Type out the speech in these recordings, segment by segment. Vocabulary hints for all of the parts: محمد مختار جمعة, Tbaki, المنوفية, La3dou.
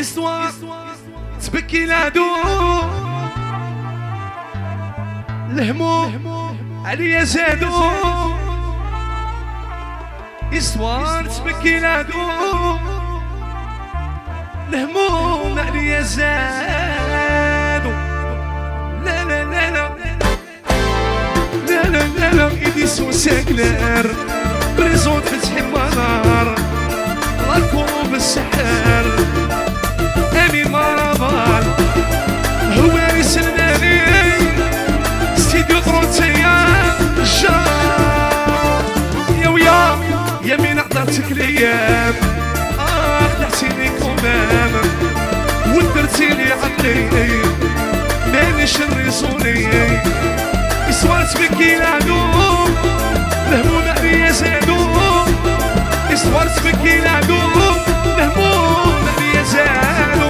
اسوا تبكي لعدو الهموم عليا زادو اسوا تبكي لعدو الهموم عليا زادو لا لا لا لا لا لا لا لا إيدي سوساكلار بريزون تفتحي النار راكو بالسحار أمي مرابان هو يسلمني استيديو طرونتيا الجار يا ويا يمين عطاتك ليام خدعتيني كمام ودرتيلي عقلي ماني شريصوني إصوات بكي لعدو لهمون عليا زادو إصوات بكي لعدو لهمون عليا زادو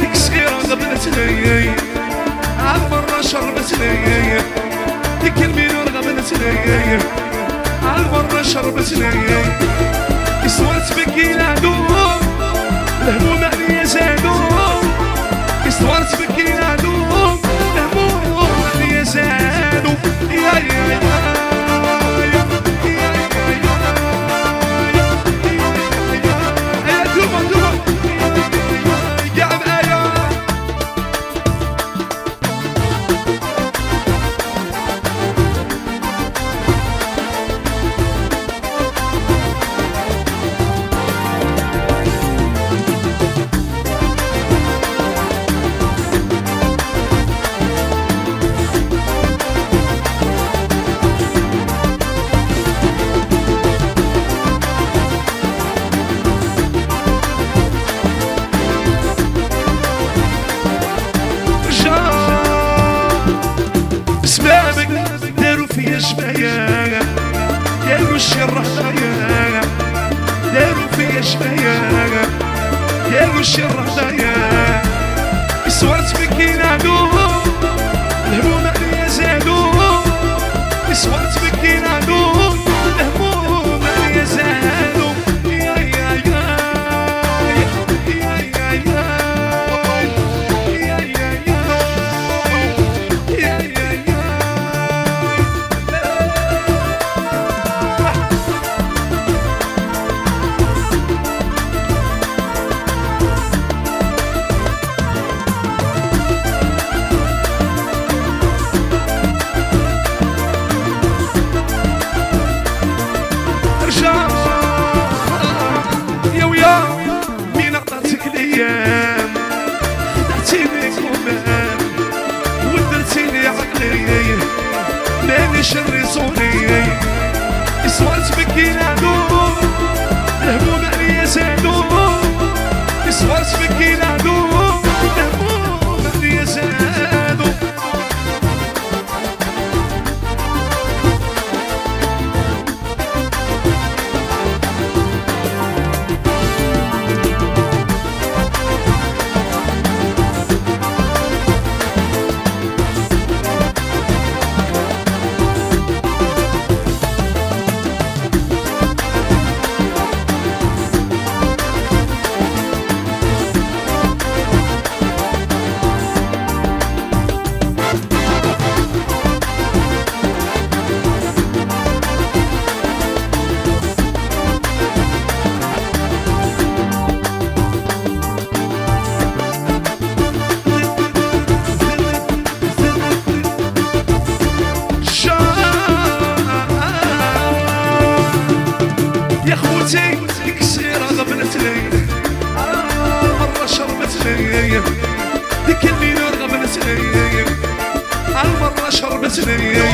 ديك صغيرة غبنتني عاد مرة شربتني ديك المليون غبنتني عاد مرة شربتني إصوات بكي لعدو الهموم عليا زادو إصوات بكي لعدو الهموم عليا زادو يا يا يا تشري